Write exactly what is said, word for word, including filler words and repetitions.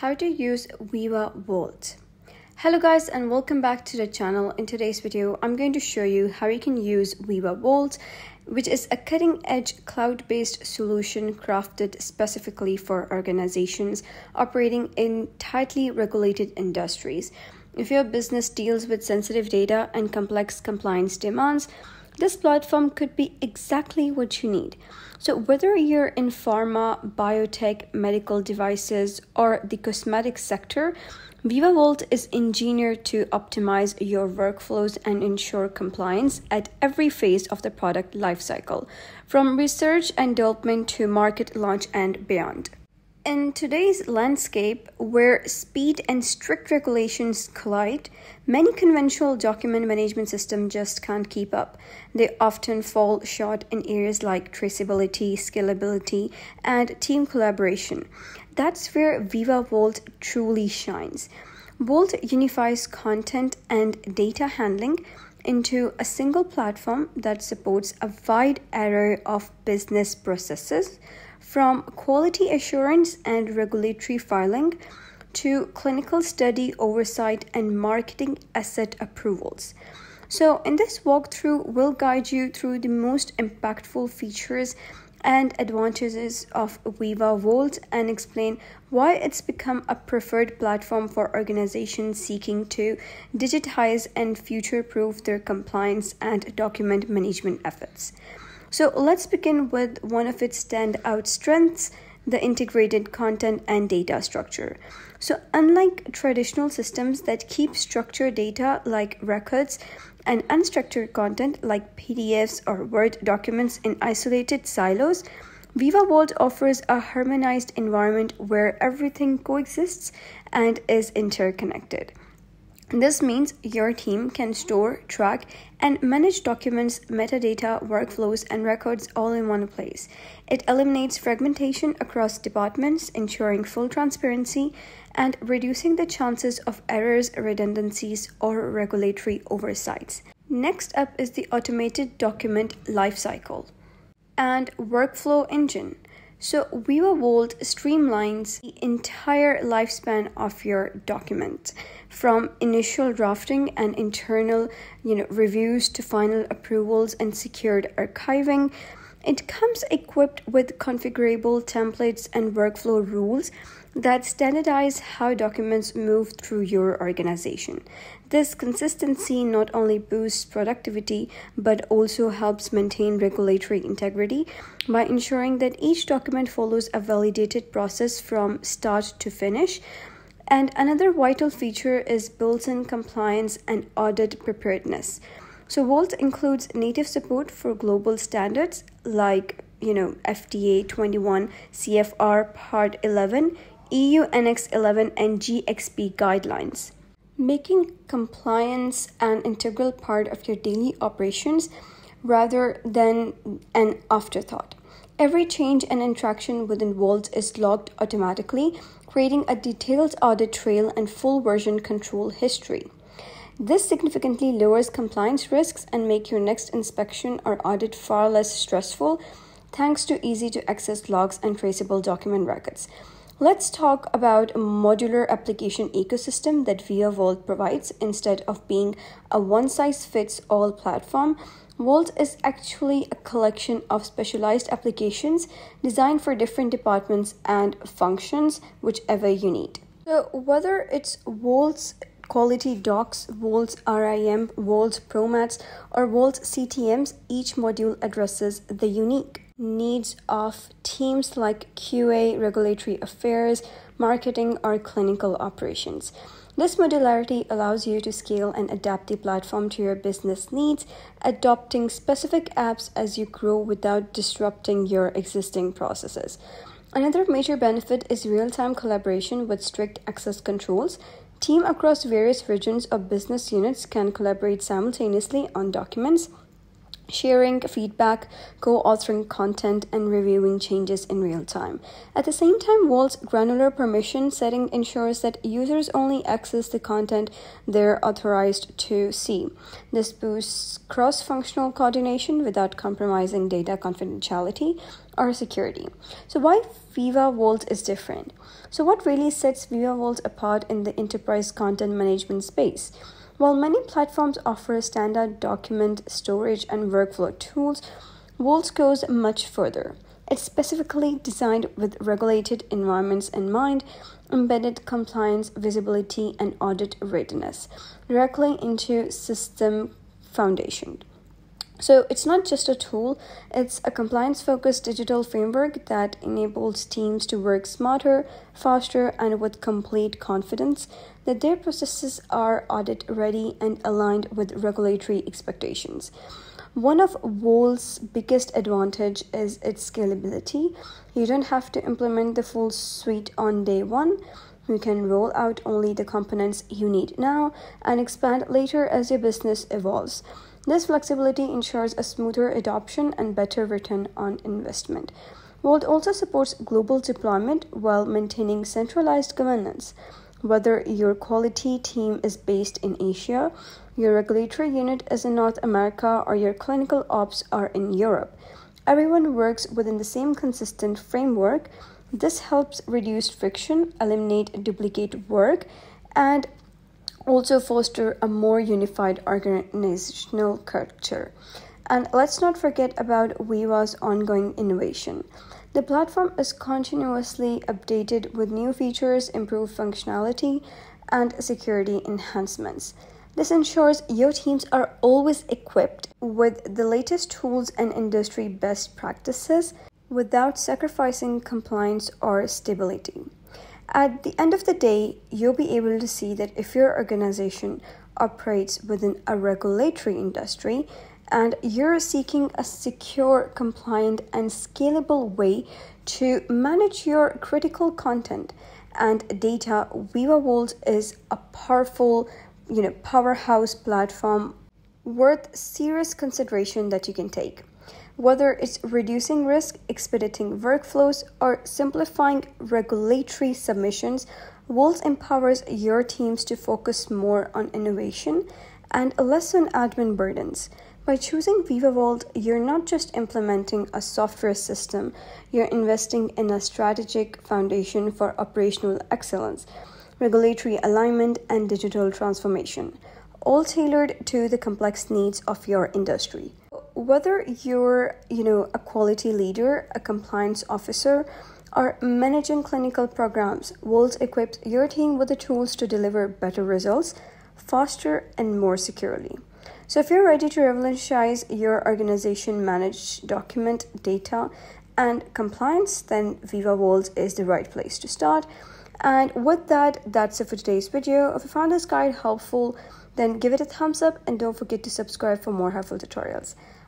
How to use Veeva Vault. Hello guys and welcome back to the channel. In today's video, I'm going to show you how you can use Veeva Vault, which is a cutting-edge cloud-based solution crafted specifically for organizations operating in tightly regulated industries. If your business deals with sensitive data and complex compliance demands, this platform could be exactly what you need. So whether you're in pharma, biotech, medical devices, or the cosmetic sector, Veeva Vault is engineered to optimize your workflows and ensure compliance at every phase of the product lifecycle, from research and development to market launch and beyond. In today's landscape, where speed and strict regulations collide, many conventional document management systems just can't keep up. They often fall short in areas like traceability, scalability, and team collaboration. That's where Veeva Vault truly shines. Vault unifies content and data handling into a single platform that supports a wide array of business processes, from quality assurance and regulatory filing to clinical study oversight and marketing asset approvals. So in this walkthrough, we'll guide you through the most impactful features and advantages of Veeva Vault and explain why it's become a preferred platform for organizations seeking to digitize and future-proof their compliance and document management efforts. So let's begin with one of its standout strengths, the integrated content and data structure. So unlike traditional systems that keep structured data like records and unstructured content like P D Fs or Word documents in isolated silos, Veeva Vault offers a harmonized environment where everything coexists and is interconnected. This means your team can store, track, and manage documents, metadata, workflows, and records all in one place. It eliminates fragmentation across departments, ensuring full transparency and reducing the chances of errors, redundancies, or regulatory oversights. Next up is the automated document lifecycle and workflow engine. So Veeva Vault streamlines the entire lifespan of your document, from initial drafting and internal you know, reviews to final approvals and secured archiving. It comes equipped with configurable templates and workflow rules that standardize how documents move through your organization. This consistency not only boosts productivity, but also helps maintain regulatory integrity by ensuring that each document follows a validated process from start to finish. And another vital feature is built-in compliance and audit preparedness. So Vault includes native support for global standards like you know, F D A twenty-one C F R Part eleven, E U Annex eleven, and G X P guidelines, making compliance an integral part of your daily operations rather than an afterthought. Every change and interaction within Vault is logged automatically, creating a detailed audit trail and full version control history. This significantly lowers compliance risks and makes your next inspection or audit far less stressful, thanks to easy-to-access logs and traceable document records. Let's talk about a modular application ecosystem that Veeva Vault provides. Instead of being a one-size-fits-all platform, Vault is actually a collection of specialized applications designed for different departments and functions, whichever you need. So whether it's Vault Quality Docs, Vault R I M, Vault Promats, or Vault C T Ms, each module addresses the unique needs of teams like Q A, regulatory affairs, marketing, or clinical operations. This modularity allows you to scale and adapt the platform to your business needs, adopting specific apps as you grow without disrupting your existing processes. Another major benefit is real-time collaboration with strict access controls. Teams across various regions or business units can collaborate simultaneously on documents, sharing feedback, co-authoring content, and reviewing changes in real time. At the same time, Vault's granular permission setting ensures that users only access the content they're authorized to see. This boosts cross-functional coordination without compromising data confidentiality or security. So why Veeva Vault is different? So what really sets Veeva Vault apart in the enterprise content management space? While many platforms offer standard document storage and workflow tools, Vault goes much further. It's specifically designed with regulated environments in mind, embedded compliance, visibility, and audit readiness directly into system foundation. So it's not just a tool, it's a compliance-focused digital framework that enables teams to work smarter, faster, and with complete confidence that their processes are audit-ready and aligned with regulatory expectations. One of Vault's biggest advantage is its scalability. You don't have to implement the full suite on day one. You can roll out only the components you need now and expand later as your business evolves. This flexibility ensures a smoother adoption and better return on investment. Vault also supports global deployment while maintaining centralized governance. Whether your quality team is based in Asia, your regulatory unit is in North America, or your clinical ops are in Europe, everyone works within the same consistent framework. This helps reduce friction, eliminate duplicate work, and also foster a more unified organizational culture. And let's not forget about Veeva's ongoing innovation. The platform is continuously updated with new features, improved functionality, and security enhancements. This ensures your teams are always equipped with the latest tools and industry best practices without sacrificing compliance or stability. At the end of the day, you'll be able to see that if your organization operates within a regulatory industry and you're seeking a secure, compliant, and scalable way to manage your critical content and data, Veeva Vault is a powerful, you know, powerhouse platform worth serious consideration that you can take. Whether it's reducing risk, expediting workflows, or simplifying regulatory submissions, Vault empowers your teams to focus more on innovation and less on admin burdens. By choosing Veeva Vault, you're not just implementing a software system, you're investing in a strategic foundation for operational excellence, regulatory alignment, and digital transformation, all tailored to the complex needs of your industry. Whether you're, you know, a quality leader, a compliance officer, or managing clinical programs, Vault equips your team with the tools to deliver better results faster and more securely. So if you're ready to revolutionize your organization, manage document, data, and compliance, then Veeva Vault is the right place to start. And with that, that's it for today's video. If you found this guide helpful, then give it a thumbs up and don't forget to subscribe for more helpful tutorials.